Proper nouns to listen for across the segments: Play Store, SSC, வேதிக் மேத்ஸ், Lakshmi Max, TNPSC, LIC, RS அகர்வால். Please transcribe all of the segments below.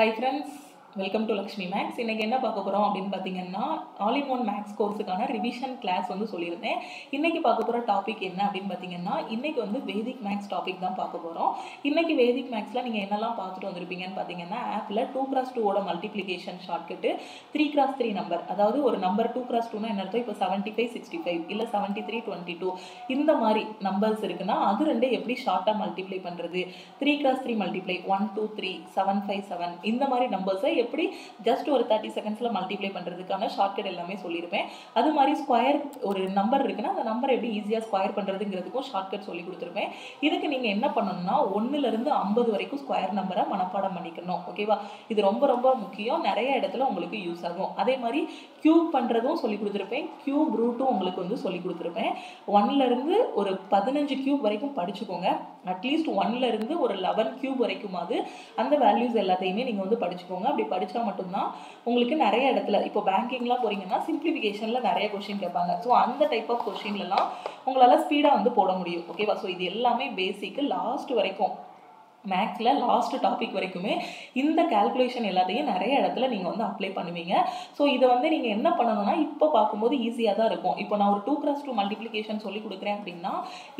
Hi friends, welcome to Lakshmi Max. இன்னைக்கு என்ன பார்க்க போறோம் அப்படினு பாத்தீங்கன்னா all in one max கோர்ஸ்க்கான ரிவிஷன் கிளாஸ் வந்து சொல்லிருந்தேன். இன்னைக்கு பார்க்க போற டாபிக் என்ன அப்படினு பாத்தீங்கன்னா இன்னைக்கு வந்து வேதிக் மேத்ஸ் டாபிக் தான் பார்க்க போறோம். இன்னைக்கு வேதிக் மேத்ஸ்ல நீங்க என்னெல்லாம் பார்த்துட்டு வந்திருப்பீங்கன்னு பாத்தீங்கன்னா ஆப்ல 2x2 ஓட மல்டிப்ளிகேஷன் ஷார்ட்கட் 3x3 நம்பர், அதாவது ஒரு நம்பர் 2x2 னா என்ன அர்த்தம், இப்போ 75 65 இல்ல 73 22 இந்த மாதிரி நம்பர்ஸ் இருக்குனா அது ரெண்டே எப்படி ஷார்ட்டா மல்டிப்ளை பண்றது, 3x3 மல்டிப்ளை 1 2 3 7 5 7 இந்த மாதிரி நம்பர்ஸை எப்படி जस्ट और 30 सेकंड्सல மல்டிப்ளை பண்றதுக்கான ஷார்ட்கட் எல்லாமே சொல்லிருப்பேன். அது மாதிரி ஸ்கொயர் ஒரு நம்பர் இருக்குனா அந்த நம்பரை எப்படி ஈஸியா ஸ்கொயர் பண்றதுங்கிறதுக்கு ஷார்ட்கட் சொல்லி கொடுத்துருப்பேன். இதுக்கு நீங்க என்ன பண்ணணும்னா 1 ல இருந்து 50 வரைக்கும் ஸ்கொயர் நம்பரை மனப்பாடம் பண்ணிக்கணும். ஓகேவா, இது ரொம்ப ரொம்ப முக்கியம், நிறைய இடத்துல உங்களுக்கு யூஸ் ஆகும். அதே மாதிரி கியூப் பண்றதும் சொல்லி கொடுத்துருப்பேன், கியூப் ரூட்டும் உங்களுக்கு வந்து சொல்லி கொடுத்துருப்பேன். 1 ல இருந்து ஒரு 15 கியூப் வரைக்கும் படிச்சுக்கோங்க. அட்லீஸ்ட் 1 ல இருந்து ஒரு 11 கியூப் வரைக்குமாவது அந்த வேல்யூஸ் எல்லாத்தையுமே நீங்க வந்து படிச்சுக்கோங்க. அப்படி படிச்சா மட்டும்தான் உங்களுக்கு நிறைய இடத்துல இப்போ பேங்கிங்லாம் போறீங்கன்னா சிம்பிளிஃபிகேஷன்ல நிறைய கொஸ்டின் கேட்பாங்க. ஸோ அந்த டைப் ஆஃப் கொஸ்டின்லாம் உங்களால ஸ்பீடா வந்து போட முடியும். ஓகேவா, ஸோ இது எல்லாமே பேசிக் லாஸ்ட் வரைக்கும் மேக்ஸில் லாஸ்ட் டாபிக் வரைக்குமே இந்த கால்குலேஷன் எல்லாத்தையும் நிறைய இடத்துல நீங்கள் வந்து அப்ளை பண்ணுவீங்க. ஸோ இதை வந்து நீங்கள் என்ன பண்ணணும்னா இப்போ பார்க்கும்போது ஈஸியாக தான் இருக்கும். இப்போ நான் ஒரு 2x2 மல்டிப்ளிகேஷன் சொல்லி கொடுக்குறேன் அப்படின்னா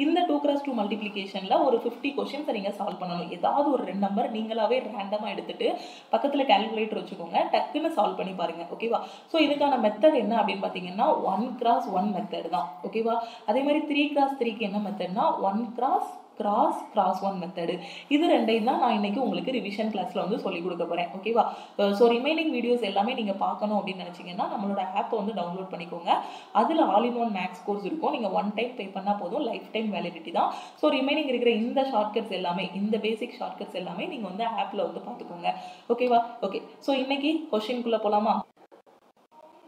இந்த 2x2 மல்டிப்ளிகேஷனில் ஒரு 50 கொஷின்ஸை நீங்கள் சால்வ் பண்ணணும். ஏதாவது ஒரு 2 நம்பர் நீங்களாவே ரேண்டமாக எடுத்துகிட்டு பக்கத்தில் கால்குலேட்டர் வச்சுக்கோங்க, டக்குன்னு சால்வ் பண்ணி பாருங்கள். ஓகேவா, ஸோ இதுக்கான மெத்தட் என்ன அப்படின்னு பார்த்தீங்கன்னா 1x1 மெத்தட் தான். ஓகேவா, அதே மாதிரி 3x3க்கு என்ன மெத்தட்னா 1x cross 1 மெத்தடு. இது ரெண்டையும் தான் நான் இன்னைக்கு உங்களுக்கு ரிவிஷன் கிளாஸ்ல வந்து சொல்லி கொடுக்க போறேன். ஓகேவா, ஸோ ரிமைனிங் வீடியோஸ் எல்லாமே நீங்க பார்க்கணும் அப்படின்னு நினைச்சீங்கன்னா நம்மளோட ஆப்பை வந்து டவுன்லோட் பண்ணிக்கோங்க. அதுல all in one max course இருக்கும். நீங்க 1 டைம் பே பண்ணா போதும், லைஃப் டைம் வேலிடிட்டி தான். ஸோ ரிமைனிங் இருக்கிற இந்த ஷார்ட்கட்ஸ் எல்லாமே, இந்த பேசிக் ஷார்ட்கட்ஸ் எல்லாமே நீங்க வந்து ஆப்ல வந்து பார்த்துக்கோங்க. ஓகேவா, ஓகே, ஸோ இன்னைக்கு கொஸ்டின்குள்ள போலாமா?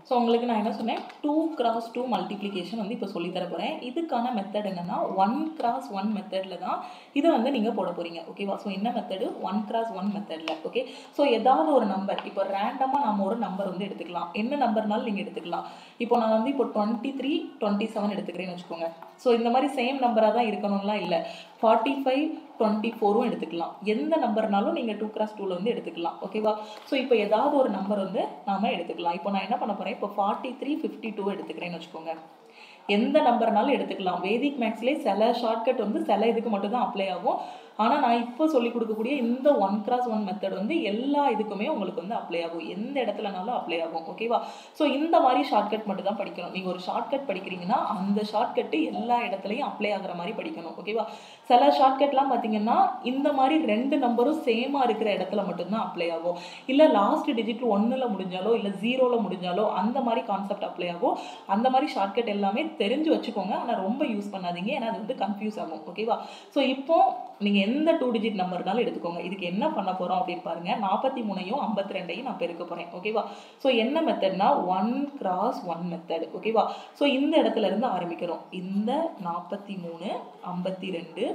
ஸோ உங்களுக்கு நான் என்ன சொன்னேன், 2x2 மல்டிப்ளிகேஷன் வந்து இப்போ சொல்லித்தர போகிறேன். இதுக்கான மெத்தட் என்னென்னா 1x1 மெத்தடில் தான் இதை வந்து நீங்கள் போட போகிறீங்க. ஓகேவா, ஸோ என்ன மெத்தடு, 1x1 மெத்தடில். ஓகே, ஸோ ஏதாவது ஒரு நம்பர், இப்போ ரேண்டமாக நம்ம ஒரு நம்பர் வந்து எடுத்துக்கலாம், என்ன நம்பர்னாலும் நீங்கள் எடுத்துக்கலாம். இப்போ நான் வந்து இப்போ 23 27 எடுத்துக்கிறேன்னு வச்சுக்கோங்க. ஸோ இந்த மாதிரி சேம் நம்பராக தான் இருக்கணும்லாம் இல்லை, 45 24 எடுத்துக்கலாம். எந்த நம்பர்னாலும் நீங்கள் 2x2ல வந்து எடுத்துக்கலாம். ஓகேவா, ஸோ இப்போ ஏதாவது ஒரு நம்பர் வந்து நாம எடுத்துக்கலாம். இப்போ நான் என்ன பண்ண போகிறேன், இப்போ 43 52 எடுத்துக்கிறேன்னு வச்சுக்கோங்க. எந்த நம்பர்னாலும் எடுத்துக்கலாம். வேதிக் மேக்ஸ்லேயே சில ஷார்ட்கட் வந்து சில இதுக்கு மட்டும்தான் அப்ளை ஆகும். ஆனால் நான் இப்போ சொல்லி கொடுக்கக்கூடிய இந்த 1x1 மெத்தட் வந்து எல்லா இதுக்குமே உங்களுக்கு வந்து அப்ளை ஆகும், எந்த இடத்துலனாலும் அப்ளை ஆகும். ஓகேவா, ஸோ இந்த மாதிரி ஷார்ட்கட் மட்டும் தான் படிக்கணும். நீங்கள் ஒரு ஷார்ட்கட் படிக்கிறீங்கன்னா அந்த ஷார்ட்கட்டு எல்லா இடத்துலையும் அப்ளை ஆகிற மாதிரி படிக்கணும். ஓகேவா, சில ஷார்ட்கட்லாம் பார்த்தீங்கன்னா இந்த மாதிரி 2 நம்பரும் சேமாக இருக்கிற இடத்துல மட்டும்தான் அப்ளை ஆகும். இல்லை லாஸ்ட் டிஜிட் 1ல் முடிஞ்சாலோ இல்லை 0ல் முடிஞ்சாலோ அந்த மாதிரி கான்செப்ட் அப்ளை ஆகும். அந்த மாதிரி ஷார்ட்கட் எல்லாமே தெரிஞ்சு வச்சுக்கோங்க, ஆனால் ரொம்ப யூஸ் பண்ணாதீங்க, ஏன்னா அது வந்து கன்ஃபியூஸ் ஆகும். ஓகேவா, ஸோ இப்போ நீங்கள் எந்த 2 digit நம்பர்னாலும் எடுத்துக்கோங்க. இதுக்கு என்ன பண்ண போகிறோம் அப்படின்னு பாருங்கள், 43 ஐயும் 52ஐயும் நான் பெருக்க போகிறேன். ஓகேவா, ஸோ என்ன மெத்தட்னா 1x1 மெத்தட். ஓகேவா, ஸோ இந்த இடத்துல இருந்து ஆரம்பிக்கிறோம். இந்த 43 52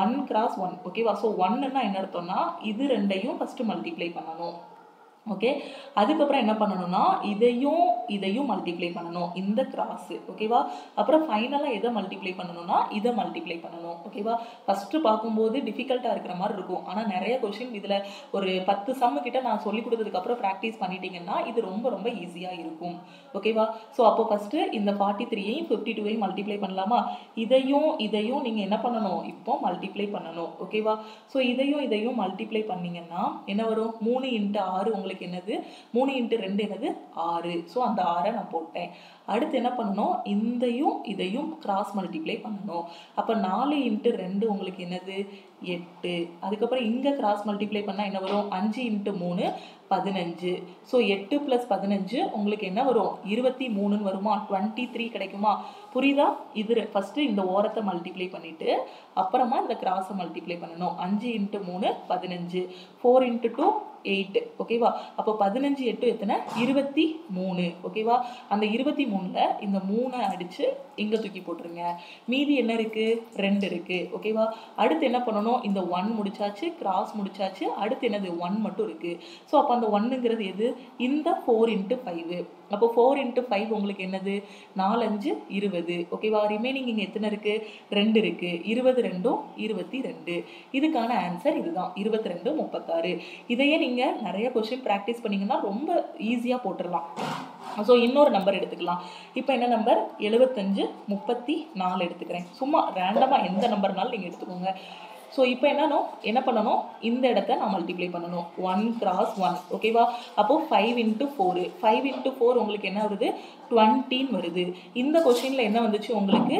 1x1. ஓகேவா, ஸோ 1ன்னா என்ன அர்த்தம்னா இது ரெண்டையும் ஃபஸ்ட்டு மல்டிப்ளை பண்ணணும். ஓகே, அதுக்கப்புறம் என்ன பண்ணணும்னா இதையும் இதையும் மல்டிப்ளை பண்ணணும், இந்த கிராஸு. ஓகேவா, அப்புறம் ஃபைனலாக எதை மல்டிப்ளை பண்ணணும்னா இதை மல்டிப்ளை பண்ணணும். ஓகேவா, ஃபஸ்ட்டு பார்க்கும்போது டிஃபிகல்ட்டாக இருக்கிற மாதிரி இருக்கும். ஆனால் நிறைய கொஷின் இதில் ஒரு 10 சம்மு கிட்ட நான் சொல்லி கொடுத்ததுக்கப்புறம் ப்ராக்டிஸ் பண்ணிட்டீங்கன்னா இது ரொம்ப ரொம்ப ஈஸியாக இருக்கும். ஓகேவா, ஸோ அப்போ ஃபஸ்ட்டு இந்த 43ஐயும் 52ஐயும் மல்டிப்ளை பண்ணலாமா? இதையும் இதையும் நீங்கள் என்ன பண்ணணும், இப்போ மல்டிப்ளை பண்ணணும். ஓகேவா, ஸோ இதையும் இதையும் மல்டிப்ளை பண்ணிங்கன்னா என்ன வரும், 3x6 உங்களுக்கு என்னது, 3x2 என்னது, 6. சோ அந்த 6 நான் போட்டேன். அடுத்து என்ன பண்ணணும், இதையும் இதையும் கிராஸ் மல்டிப்ளை பண்ணணும். அப்ப 4x2 உங்களுக்கு என்னது, 8. அதுக்கப்புறம் இங்க கிராஸ் மல்டிப்ளை பண்ணா என்ன வரும், 5x3 15. ஸோ 8 + 15 உங்களுக்கு என்ன வரும், 23ன்னு வருமா, 23 கிடைக்குமா? புரியுதா? இது ஃபஸ்ட்டு இந்த ஓரத்தை மல்டிப்ளை பண்ணிவிட்டு அப்புறமா இந்த கிராஸை மல்டிப்ளை பண்ணணும். 5x3 15 4x2 8. ஓகேவா, அப்போ 15 8 எத்தனை, 23. ஓகேவா, அந்த 23ல் இந்த 3 அடித்து இங்கே தூக்கி போட்டுருங்க. மீதி என்ன இருக்குது, 2 இருக்குது. ஓகேவா, அடுத்து என்ன பண்ணணும், பார்த்தோம் இந்த 1 முடிச்சாச்சு கிராஸ் முடிச்சாச்சு அடுத்து என்னது 1 மட்டும் இருக்கு சோ அப்ப அந்த 1ங்கிறது எது இந்த 4 × 5 அப்ப 4 × 5 உங்களுக்கு என்னது 4×5 20 ஓகேவா ரிமைனிங் இங்க எத்தனை இருக்கு 2 இருக்கு 20 2 22 இதுகான ஆன்சர் இதுதான் 22 36 இதையே நீங்க நிறைய क्वेश्चन பிராக்டீஸ் பண்ணீங்கன்னா ரொம்ப ஈஸியா போட்டுறலாம் சோ இன்னொரு நம்பர் எடுத்துக்கலாம் இப்போ என்ன நம்பர் 75 34 எடுத்துக்கிறேன் சும்மா ரேண்டமா எந்த நம்பர்னால நீங்க எடுத்துக்கோங்க सो இப்போ என்னன்னா என்ன பண்ணனும் இந்த இடத்தை நான் மல்டிப்ளை பண்ணனும் 1 × 1 ஓகேவா அப்போ 5 × 4 5 × 4 உங்களுக்கு என்ன வருது 20 வருது இந்த क्वेश्चनல என்ன வந்துச்சு உங்களுக்கு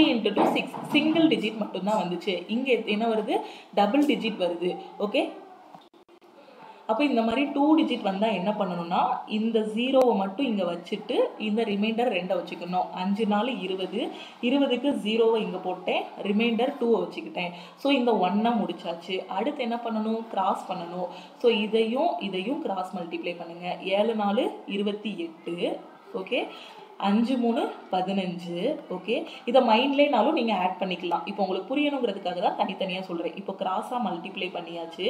3 × 2 6 சிங்கிள் டிஜிட் மட்டும் தான் வந்துச்சு இங்க என்ன வருது டபுள் டிஜிட் வருது ஓகே அப்ப இந்த மாதிரி 2 டிஜிட் வந்தா என்ன பண்ணனும்னா இந்த 0 மட்டும் இங்க வச்சிட்டு இந்த ரிமைண்டர் 2 வச்சுக்கணும் 5×4 = 20 20 க்கு 0 இங்க போட்டேன் ரிமைண்டர் 2 வச்சிட்டேன் சோ இந்த 1 முடிச்சாச்சு அடுத்து என்ன பண்ணனும் கிராஸ் பண்ணனும் சோ இதையும் இதையும் கிராஸ் மல்டிப்ளை பண்ணுங்க 7×4 = 28 ஓகே 5×3 = 15 ओके इदा माइंड ले नालो நீங்க ऐड பண்ணிக்கலாம் இப்போ உங்களுக்கு புரியணும்ங்கிறதுக்காக தான் தனித்தனியா சொல்றேன் இப்போ கிராஸா மல்டிப்ளை பண்ணியாச்சு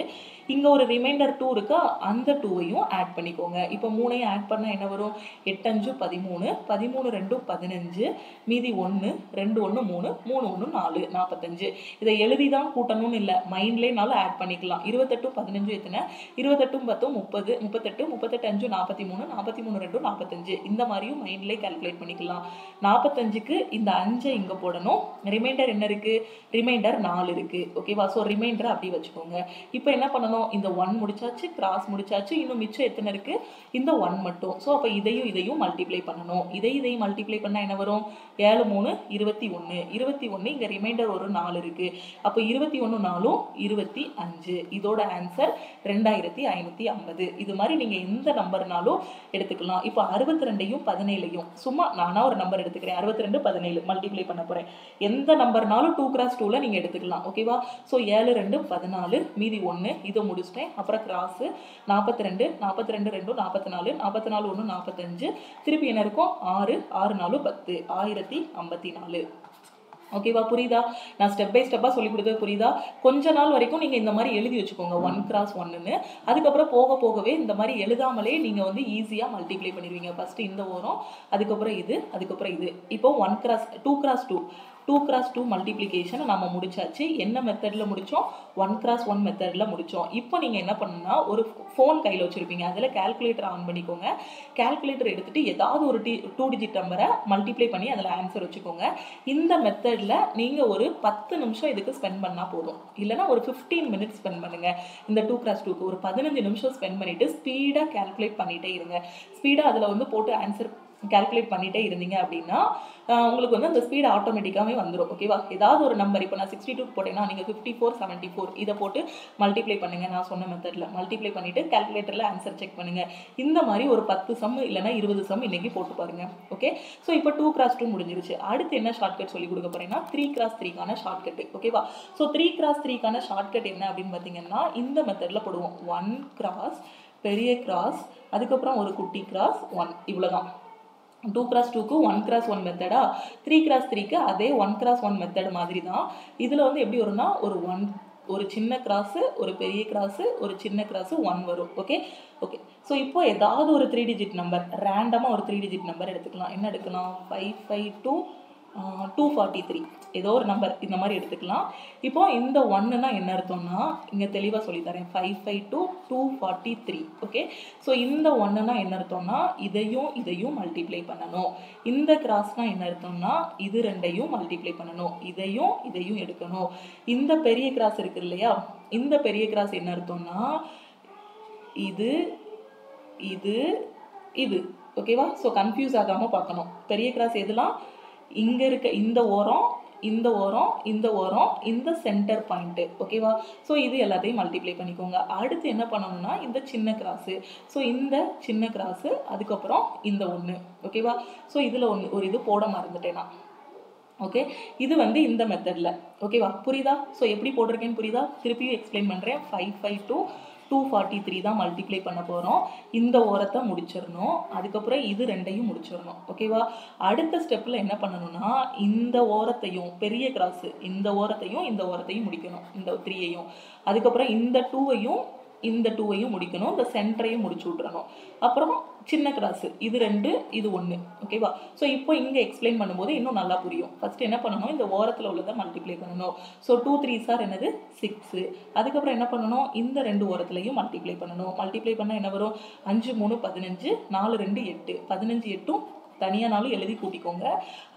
இங்க ஒரு ரிமைண்டர் 2 இருக்கா அந்த 2ஐயும் ऐड பண்ணிக்கோங்க இப்போ 3ஐயும் ऐड பண்ணா என்ன வரும் 8×5 = 13 13×2 = 15 மீதி 1 2×1 = 3 3×1 = 4 45 இத எழுதி தான் கூட்டணும் இல்ல மைண்ட்லயே நாலு ऐड பண்ணிக்கலாம் 28 15 எத்தனை 28 10 30 38 5 43 43 2 45 இந்த மாதிரியும் மைண்ட்லயே कैलकुलेट பண்ணிக்கலாம் 45 க்கு இந்த 5 இங்க போடணும் ரிமைண்டர் என்ன இருக்கு ரிமைண்டர் 4 இருக்கு ஓகேவா சோ ரிமைண்டர் அப்படியே வச்சுக்கோங்க இப்போ என்ன பண்ணனும் இந்த 1 முடிச்சாச்சு கிராஸ் முடிச்சாச்சு இன்னும் மிச்சம் எத்தனை இருக்கு இந்த 1 மட்டும் சோ அப்ப இதையும் மல்டிப்ளை பண்ணனும் இதையும் மல்டிப்ளை பண்ணா என்ன வரும் 7×3 = 21 21 இங்க ரிமைண்டர் ஒரு 4 இருக்கு அப்ப 21 4 = 25 இதோட ஆன்சர் 2550 இது மாதிரி நீங்க எந்த நம்பர்னாலும் எடுத்துக்கலாம் இப்போ 62யும் 17யும் சும்மா நானா ஒரு நம்பர் எடுத்துக்கிறேன் 62 17 மல்டிப்ளை பண்ண போறேன் எந்த நம்பர்னாலும் 2 × 2 ல நீங்க எடுத்துக்கலாம் ஓகேவா சோ 7 2 14 மீதி 1 இத முடிச்சிட்டேன் அப்புறம் கிராஸ் 42 42 2 44 44 1 45 திருப்பி என்ன இருக்கும் 6 6 4 10 1054 ஓகேவா புரியதா நான் ஸ்டெப் பை ஸ்டெப்பா சொல்லி கொடுத்தது புரியதா கொஞ்ச நாள் வரைக்கும் நீங்க இந்த மாதிரி எழுதி வச்சுக்கோங்க 1 × 1 ன்னு அதுக்கு அப்புறம் போக போகவே இந்த மாதிரி எழுதாமலே நீங்க வந்து ஈஸியா மல்டிப்ளை பண்ணிடுவீங்க ஃபர்ஸ்ட் இந்த ஓரம் அதுக்கு அப்புறம் இது அதுக்கு அப்புறம் இது இப்போ 1 × 2 2 × 2 மல்டிப்ளிகேஷன் நாம முடிச்சாச்சு என்ன மெத்தட்ல முடிச்சோம் 1 × 1 மெத்தட்ல முடிச்சோம் இப்போ நீங்க என்ன பண்ணனும்னா ஒரு ஃபோன் கையில வச்சிருப்பீங்க அதுல கால்குலேட்டர் ஆன் பண்ணிக்கோங்க கால்குலேட்டர் எடுத்துட்டு ஏதாவது ஒரு 2 டிஜிட் நம்பரை மல்டிப்ளை பண்ணி அதுல ஆன்சர் வச்சுக்கோங்க இந்த மெத்தட்ல நீங்க ஒரு 10 நிமிஷம் இதுக்கு ஸ்பெண்ட் பண்ணா போதும் இல்லனா ஒரு 15 मिनिट्स ஸ்பெண்ட் பண்ணுங்க இந்த 2 × 2 க்கு ஒரு 15 நிமிஷம் ஸ்பெண்ட் பண்ணிட்டு ஸ்பீடா கால்குலேட் பண்ணிட்டே இருங்க ஸ்பீடா அதுல வந்து போட்டு ஆன்சர் कैलकुलेट பண்ணிட்டே இருந்தீங்க அப்படினா உங்களுக்கு வந்து அந்த ஸ்பீட் ஆட்டோமேட்டிக்காவே வந்துரும் ஓகேவா ஏதாவது ஒரு நம்பர் இப்போ நான் 62 போட்டேனா நீங்க 54 74 இத போட்டு மல்டிப்ளை பண்ணுங்க நான் சொன்ன மெத்தட்ல மல்டிப்ளை பண்ணிட்டு கால்குலேட்டர்ல ஆன்சர் செக் பண்ணுங்க இந்த மாதிரி ஒரு 10 சம் இல்லனா 20 சம் இன்னைக்கு போட்டு பாருங்க ஓகே சோ இப்போ 2 × 2 முடிஞ்சிருச்சு அடுத்து என்ன ஷார்ட்கட் சொல்லி கொடுக்க போறேன்னா 3 × 3 கான ஷார்ட்கட் ஓகேவா சோ 3 × 3 கான ஷார்ட்கட் என்ன அப்படினு பாத்தீங்கன்னா இந்த மெத்தட்ல போடுவோம் 1 × பெரிய கிராஸ் அதுக்கு அப்புறம் ஒரு குட்டி கிராஸ் 1 இவ்வளவுதான் 2 × 2 க்கு 1 × 1 மெத்தடா 3 × 3 க்கு அதே 1 × 1 மெத்தட் மாதிரி தான் இதுல வந்து எப்படி வரும்னா ஒரு 1 ஒரு சின்ன கிராஸ் ஒரு பெரிய கிராஸ் ஒரு சின்ன கிராஸ் 1 வரும் ஓகே ஓகே சோ இப்போ ஏதாவது ஒரு 3 டிஜிட் நம்பர் ரேண்டமா ஒரு 3 டிஜிட் நம்பர் எடுத்துக்கலாம் என்ன எடுக்கலாம் 552 243 ஏதோ ஒரு நம்பர் இந்த மாதிரி எடுத்துக்கலாம் இப்போ இந்த 1 னா என்ன அர்த்தம்னா இங்க தெளிவா சொல்லி தரேன் 552 243 ஓகே சோ இந்த 1 னா என்ன அர்த்தம்னா இதையும் மல்டிப்ளை பண்ணனும் இந்த கிராஸ் னா என்ன அர்த்தம்னா இது ரெண்டையும் மல்டிப்ளை பண்ணனும் இதையும் எடுக்கணும் இந்த பெரிய கிராஸ் இருக்கு இல்லையா இந்த பெரிய கிராஸ் என்ன அர்த்தம்னா இது இது இது ஓகேவா சோ கன்ஃபியூஸ் ஆகாம பார்க்கணும் பெரிய கிராஸ் எதுலாம் இங்க இருக்க இந்த ஓரம் இந்த ஓரம் இந்த ஓரம் இந்த சென்டர் பாயிண்ட் ஓகேவா சோ இது எல்லாத்தையும் மல்டிப்ளை பண்ணிக்கோங்க அடுத்து என்ன பண்ணனும்னா இந்த சின்ன கிராஸ் சோ இந்த சின்ன கிராஸ் அதுக்கு அப்புறம் இந்த 1 ஓகேவா சோ இதுல ஒரு இது போட மறந்துட்டேனா ஓகே இது வந்து இந்த மெத்தட்ல ஓகேவா புரியதா சோ எப்படி போடுறேன்னு புரியதா திருப்பியும் எக்ஸ்பிளைன் பண்றேன் 552 243 243 தான் மல்டிப்ளை பண்ண போறோம். இந்த ஓரத்தை முடிச்சிரணும். அதுக்கு அப்புறம் இது ரெண்டையும் முடிச்சிரணும். ஓகேவா? அடுத்த ஸ்டெப்ல என்ன பண்ணனும்னா இந்த ஓரத்தையும் பெரிய கிராஸ் இந்த ஓரத்தையும் முடிக்கணும். இந்த 3ஐயும் அதுக்கு அப்புறம் இந்த 2ஐயும் முடிக்கணும். இந்த சென்டரையும் முடிச்சு விட்டுறணும். அப்புறம் சின்ன கிராஸ் இது ரெண்டு இது ஒன்று. ஓகேவா? ஸோ இப்போ இங்கே எக்ஸ்பிளைன் பண்ணும்போது இன்னும் நல்லா புரியும். ஃபர்ஸ்ட் என்ன பண்ணணும், இந்த ஓரத்தில் உள்ளதை மல்டிப்ளை பண்ணணும். ஸோ 2×3 என்னது 6. அதுக்கப்புறம் என்ன பண்ணணும், இந்த ரெண்டு ஓரத்துலையும் மல்டிப்ளை பண்ணணும். மல்டிப்ளை பண்ணால் என்ன வரும், 5×3 15, 4×2 8, 15×8 தனியாக நாளும் எழுதி கூட்டிக்கோங்க.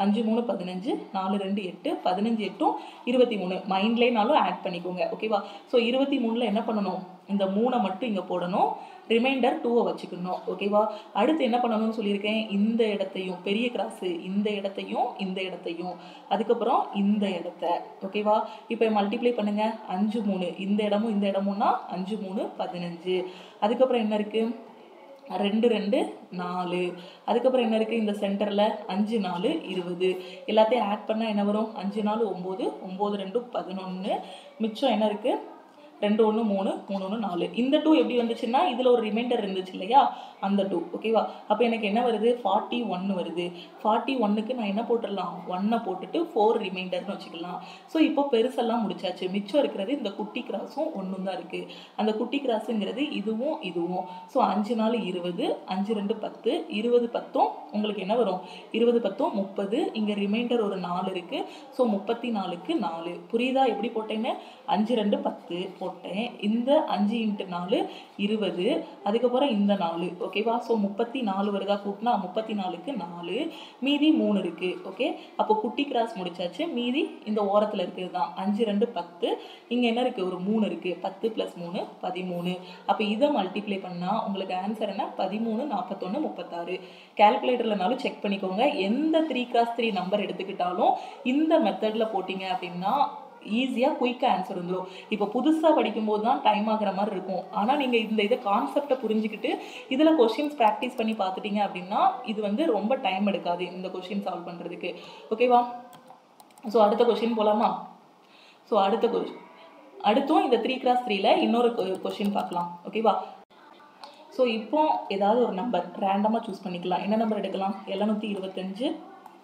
5×3 15, 4×2 8, 15×8 23. மைண்ட்லேனாலும் ஆட் பண்ணிக்கோங்க. ஓகேவா? ஸோ 23ல் என்ன பண்ணணும், இந்த 3 மட்டும் இங்கே போடணும். ரிமைண்டர் 2 வச்சுக்கணும். ஓகேவா? அடுத்து என்ன பண்ணணும்னு சொல்லியிருக்கேன், இந்த இடத்தையும் பெரிய கிராஸு இந்த இடத்தையும் அதுக்கப்புறம் இந்த இடத்த. ஓகேவா? இப்போ மல்டிப்ளை பண்ணுங்கள். 5×3 இந்த இடமும் இந்த இடமும்னா 5×3 15. அதுக்கப்புறம் என்ன இருக்குது, 2×2 4. அதுக்கப்புறம் என்ன இருக்குது, இந்த சென்டரில் 5×4 20. எல்லாத்தையும் ஆட் பண்ணால் என்ன வரும், 5×4 9, 9×2 11. மிச்சம் என்ன இருக்குது, 2×1 3 3×1 4. இந்த 2 எப்படி வந்துச்சுன்னா இதில் ஒரு ரிமைண்டர் இருந்துச்சு இல்லையா, அந்த 2. ஓகேவா? அப்போ எனக்கு என்ன வருது, 41 வருது. 41க்கு நான் என்ன போட்டுடலாம், 1 போட்டுட்டு 4 ரிமைண்டர்னு வச்சுக்கலாம். ஸோ இப்போ பெருசெல்லாம் முடிச்சாச்சு. மிச்சம் இருக்கிறது இந்த குட்டி கிராஸும் 1 தான் இருக்குது. அந்த குட்டி கிராஸுங்கிறது இதுவும் இதுவும். ஸோ 5×4 20, 5×2 10, 20×10 உங்களுக்கு என்ன வரும், 20×10 30. இங்கே ரிமைண்டர் ஒரு 4 இருக்குது. ஸோ 34க்கு 4. புரியுதா? எப்படி போட்டேன்னு 5×2 10 போட்டேன். இந்த 5×4 20, அதுக்கப்புறம் இந்த 4. ஓகேவா? ஸோ 34 வருதா, கூட்டினா 34க்கு 4, மீதி 3 இருக்கு. ஓகே? அப்போ குட்டி கிராஸ் முடிச்சாச்சு. மீதி இந்த ஓரத்தில் இருக்கிறது தான். 5×2 10, இங்கே என்ன இருக்கு, ஒரு 3 இருக்கு. 10 + 3 13. அப்போ இதை மல்டிப்ளை பண்ணால் உங்களுக்கு ஆன்சர் என்ன, 13 41 36. கால்குலேட்டர்லனாலும் செக் பண்ணிக்கோங்க. எந்த 3×3 நம்பர் எடுத்துக்கிட்டாலும் இந்த மெத்தடில் போட்டிங்க அப்படின்னா ஈஸியாக குயிக்காக ஆன்சர் வந்துடும். இப்போ புதுசாக படிக்கும்போது தான் டைம் ஆகிற மாதிரி இருக்கும். ஆனால் நீங்கள் இந்த இதை கான்செப்டை புரிஞ்சுக்கிட்டு இதில் கொஷின்ஸ் ப்ராக்டிஸ் பண்ணி பார்த்துட்டிங்க அப்படின்னா இது வந்து ரொம்ப டைம் எடுக்காது இந்த கொஷின் சால்வ் பண்ணுறதுக்கு. ஓகேவா? ஸோ அடுத்த கொஷின் போகலாமா? ஸோ அடுத்தும் இந்த 3×3ல இன்னொரு கொஷின் பார்க்கலாம். ஓகேவா? ஸோ இப்போ ஏதாவது ஒரு நம்பர் ரேண்டமாக சூஸ் பண்ணிக்கலாம். என்ன நம்பர் எடுக்கலாம், 725,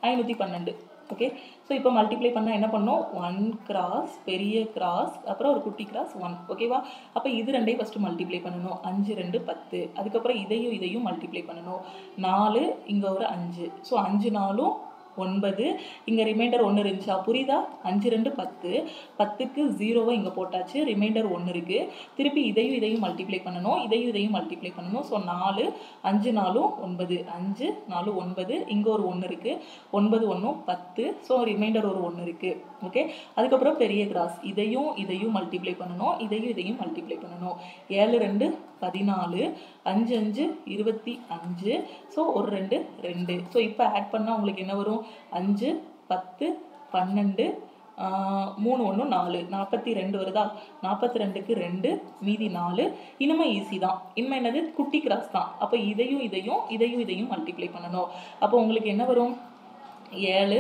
512. ஓகே? ஸோ இப்போ மல்டிப்ளை பண்ணால் என்ன பண்ணோம், 1 கிராஸ் பெரிய கிராஸ் அப்புறம் ஒரு குட்டி கிராஸ் 1. ஓகேவா? அப்போ இது ரெண்டையும் ஃபஸ்ட்டு மல்டிப்ளை பண்ணணும். 5×2 10. அதுக்கப்புறம் இதையும் மல்டிப்ளை பண்ணணும். 4 இங்கே ஒரு 5. ஸோ 5×4 9. இங்கே ரிமைண்டர் 1 இருந்துச்சா, புரியுதா? 5×2 10, 10க்கு 0வை இங்கே போட்டாச்சு. ரிமைண்டர் 1 இருக்குது. திருப்பி இதையும் மல்டிப்ளை பண்ணணும். ஸோ 4 5×4 9, 5×4 9. இங்கே ஒரு 1 இருக்குது. 9×1 10. ஸோ ரிமைண்டர் ஒரு 1 இருக்குது. ஓகே? அதுக்கப்புறம் பெரிய கிராஸ் இதையும் மல்டிப்ளை பண்ணணும். இதையும் மல்டிப்ளை பண்ணணும். 7×2 14, 5×5 25. ஸோ ஒரு 2 2. ஸோ இப்போ ஆட் பண்ணால் உங்களுக்கு என்ன வரும், 5 10 12, 3×1 4, 42 வருதா. 42க்கு 2, மீதி 4. இனிமே ஈஸி தான். இனிமே என்னது, குட்டி கிராஸ் தான். அப்போ இதையும் மல்டிப்ளை பண்ணணும். அப்போ உங்களுக்கு என்ன வரும், 7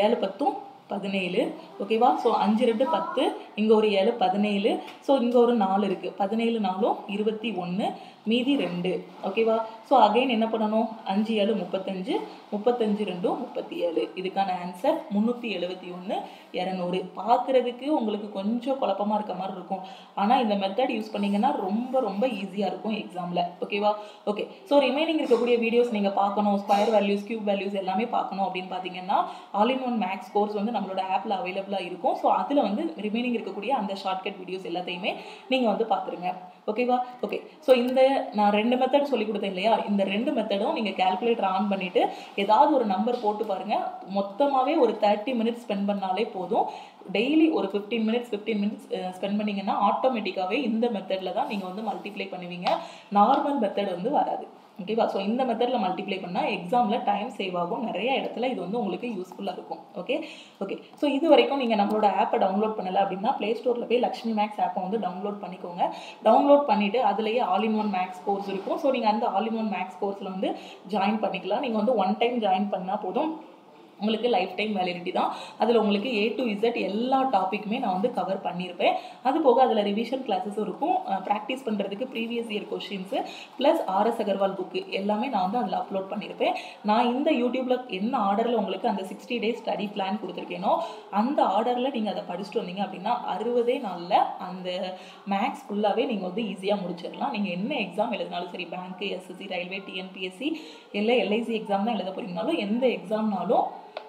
7×10 17. ஓகேவா? ஸோ 5×2 10, இங்கே ஒரு 7 17. ஸோ இங்கே ஒரு 4 இருக்குது. 17×4 21, மீதி 2. ஓகேவா? ஸோ அகைன் என்ன பண்ணணும், 5×7 35, 35×2 37. இதுக்கான ஆன்சர் 371 200. பார்க்குறதுக்கு உங்களுக்கு கொஞ்சம் குழப்பமாக இருக்க மாதிரி இருக்கும். ஆனால் இந்த மெத்தட் யூஸ் பண்ணிங்கன்னா ரொம்ப ரொம்ப ஈஸியாக இருக்கும் எக்ஸாமில். ஓகேவா? ஓகே. ஸோ ரிமைனிங் இருக்கக்கூடிய வீடியோஸ் நீங்கள் பார்க்கணும். ஸ்கொயர் வேல்யூஸ், கியூப் வேல்யூஸ் எல்லாமே பார்க்கணும் அப்படின்னு பார்த்தீங்கன்னா all in one max course வந்து நம்மளோட ஆப்பில் அவைலபிளாக இருக்கும். ஸோ அதில் வந்து ரிமைனிங் இருக்கக்கூடிய அந்த ஷார்ட்கட் வீடியோஸ் எல்லாத்தையுமே நீங்கள் வந்து பார்த்துருங்க. ஓகேவா? ஓகே. ஸோ இந்த நான் 2 மெத்தட் சொல்லி கொடுத்தேன் இல்லையா, இந்த 2 மெத்தடும் நீங்கள் கால்குலேட்டர் ஆன் பண்ணிவிட்டு ஏதாவது ஒரு நம்பர் போட்டு பாருங்கள். மொத்தமாகவே ஒரு 30 மினிட்ஸ் ஸ்பெண்ட் பண்ணாலே போதும். டெய்லி ஒரு 15 மினிட்ஸ் ஸ்பெண்ட் பண்ணிங்கன்னா ஆட்டோமேட்டிக்காகவே இந்த மெத்தடில் தான் நீங்கள் வந்து மல்டிப்ளை பண்ணுவீங்க. நார்மல் மெத்தட் வந்து வராது. ஓகேவா? ஸோ இந்த மெத்தடில் மல்டிப்ளை பண்ணால் எக்ஸாமில் டைம் சேவ் ஆகும். நிறைய இடத்துல இது வந்து உங்களுக்கு யூஸ்ஃபுல்லாக இருக்கும். ஓகே? ஓகே. ஸோ இது வரைக்கும் நீங்கள் நம்மளோட ஆப்பை டவுன்லோட் பண்ணலை அப்படின்னா ப்ளே ஸ்டோரில் போய் லக்ஷ்மி மேக்ஸ் ஆப்பை வந்து டவுன்லோட் பண்ணிக்கோங்க. டவுன்லோட் பண்ணிவிட்டு அதுலேயே all in one max course இருக்கும். ஸோ நீங்கள் அந்த ஆல் இன் ஒன் மேக்ஸ் கோர்ஸில் வந்து ஜாயின் பண்ணிக்கலாம். நீங்கள் வந்து 1 டைம் ஜாயின் பண்ணால் போதும். உங்களுக்கு லைஃப் டைம் வேலிடிட்டி தான். அதில் உங்களுக்கு A to Z எல்லா டாப்பிக்குமே நான் வந்து கவர் பண்ணியிருப்பேன். அது போக அதில் ரிவிஷன் கிளாஸஸும் இருக்கும், ப்ராக்டிஸ் பண்ணுறதுக்கு previous year questions plus RS அகர்வால் book எல்லாமே நான் வந்து அதில் அப்லோட் பண்ணியிருப்பேன். நான் இந்த யூடியூப்பில் என்ன ஆர்டரில் உங்களுக்கு அந்த 60 days ஸ்டடி பிளான் கொடுத்துருக்கேனோ அந்த ஆர்டரில் நீங்கள் அதை படிச்சுட்டு வந்தீங்க அப்படின்னா 60 நாளில் அந்த மேக்ஸ் ஃபுல்லாகவே நீங்கள் வந்து ஈஸியாக முடிச்சிடலாம். நீங்கள் என்ன எக்ஸாம் எழுதினாலும் சரி, பேங்க்கு, SSC, ரயில்வே, TNPSC இல்லை LIC எக்ஸாம் தான் எழுத போகிறீங்கனாலும் எந்த எக்ஸாம்னாலும்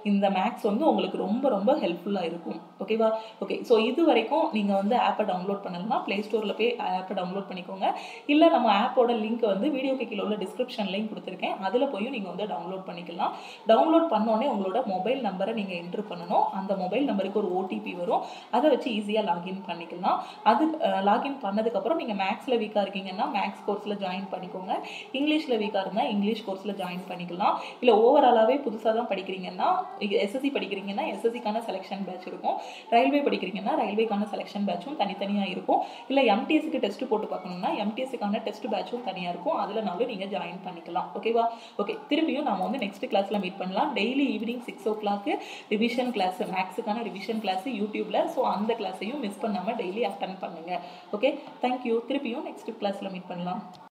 இந்த மேக்ஸ் வந்து உங்களுக்கு ரொம்ப ரொம்ப ஹெல்ப்ஃபுல்லாக இருக்கும். ஓகேவா? ஓகே, ஸோ இது வரைக்கும் நீங்கள் வந்து ஆப்பை டவுன்லோட் பண்ணணும்னா ப்ளே ஸ்டோரில் போய் ஆப்பை டவுன்லோட் பண்ணிக்கோங்க. இல்லை நம்ம ஆப்போட லிங்க் வந்து வீடியோக்கு கீழே உள்ள டிஸ்கிரிப்ஷன்லையும் கொடுத்துருக்கேன், அதில் போய் நீங்கள் வந்து டவுன்லோட் பண்ணிக்கலாம். டவுன்லோட் பண்ணோடனே உங்களோட மொபைல் நம்பரை நீங்கள் என்ட்ரு பண்ணணும். அந்த மொபைல் நம்பருக்கு ஒரு OTP வரும், அதை வச்சு ஈஸியாக லாகின் பண்ணிக்கலாம். அது லாகின் பண்ணதுக்கப்புறம் நீங்கள் மேக்ஸில் வீக்காக இருக்கீங்கன்னா மேக்ஸ் கோர்ஸில் ஜாயின் பண்ணிக்கோங்க, இங்கிலீஷில் வீக்காக இருந்தால் இங்கிலீஷ் கோர்ஸில் ஜாயின் பண்ணிக்கலாம். இல்லை ஓவராலாகவே புதுசாக தான் படிக்கிறீங்கன்னா, SSC படிக்கிறீங்கன்னா SSCக்கான செலெக்ஷன் பேட்ச் இருக்கும், ரயில்வே படிக்கிறீங்கன்னா ரயில்வேக்கான செலெக்ஷன் பேட்சும் தனித்தனியாக இருக்கும். இல்லை MTSக்கு டெஸ்ட்டு போட்டு பார்க்கணுன்னா MTSக்கான டெஸ்ட் பேட்சும் தனியாக இருக்கும், அதில்னாலும் நீங்கள் ஜாயின் பண்ணிக்கலாம். ஓகேவா? ஓகே, திருப்பியும் நம்ம வந்து நெக்ஸ்ட் கிளாஸில் மீட் பண்ணலாம். Daily evening 6 o'clock revision class, மேக்ஸுக்கான ரிவிஷன் கிளாஸ் யூடியூப்பில். ஸோ அந்த கிளாஸையும் மிஸ் பண்ணாமல் டெய்லி அட்டன் பண்ணுங்கள். Okay, thank you. திருப்பியும் நெக்ஸ்ட் கிளாஸில் மீட் பண்ணலாம்.